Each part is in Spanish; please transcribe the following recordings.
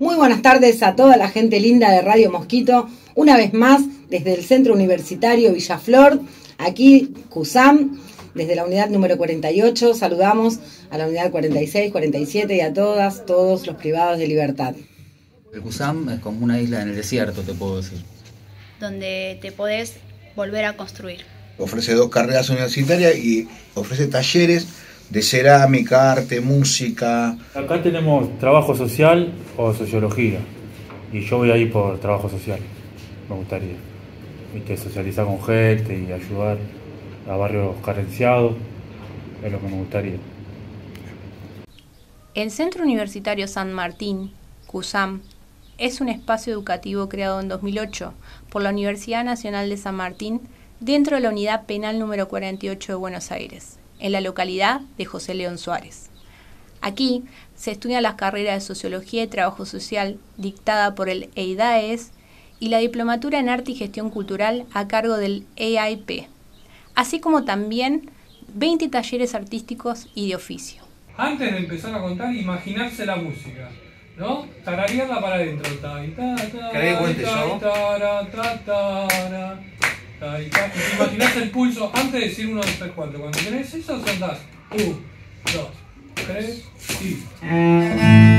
Muy buenas tardes a toda la gente linda de Radio Mosquito, una vez más desde el Centro Universitario Villaflor, aquí CUSAM, desde la unidad número 48, saludamos a la unidad 46, 47 y a todas, todos los privados de libertad. El CUSAM es como una isla en el desierto, te puedo decir. Donde te podés volver a construir. Ofrece dos carreras universitarias y ofrece talleres de cerámica, arte, música. Acá tenemos trabajo social o sociología, y yo voy ahí por trabajo social, me gustaría. ¿Viste? Socializar con gente y ayudar a barrios carenciados, es lo que me gustaría. El Centro Universitario San Martín, CUSAM, es un espacio educativo creado en 2008 por la Universidad Nacional de San Martín dentro de la Unidad Penal Número 48 de Buenos Aires, en la localidad de José León Suárez. Aquí se estudian las carreras de Sociología y Trabajo Social dictada por el EIDAES y la Diplomatura en Arte y Gestión Cultural a cargo del EIP, así como también 20 talleres artísticos y de oficio. Antes de empezar a contar, imaginarse la música, ¿no? Tararearla para adentro. Imaginás el pulso antes de decir 1, 2, 3, 4. Cuando tenés eso, soltás 1, 2, 3 y...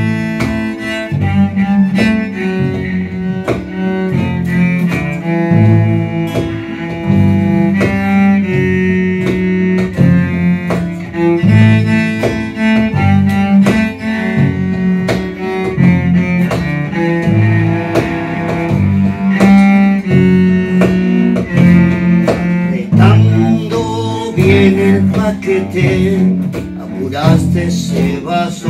Que te apuraste ese vaso,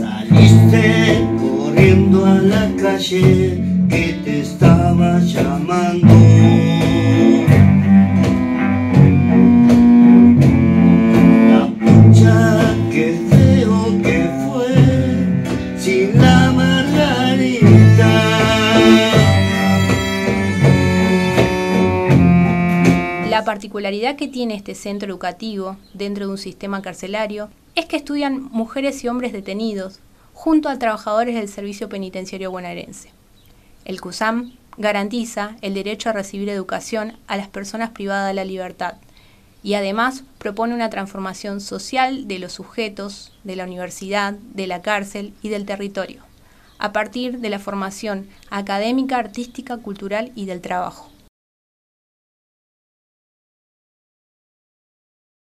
saliste corriendo a la calle que te estaba llamando. La pucha que feo que fue sin la margarita. La particularidad que tiene este centro educativo dentro de un sistema carcelario es que estudian mujeres y hombres detenidos junto a trabajadores del Servicio Penitenciario Bonaerense. El CUSAM garantiza el derecho a recibir educación a las personas privadas de la libertad y además propone una transformación social de los sujetos, de la universidad, de la cárcel y del territorio, a partir de la formación académica, artística, cultural y del trabajo.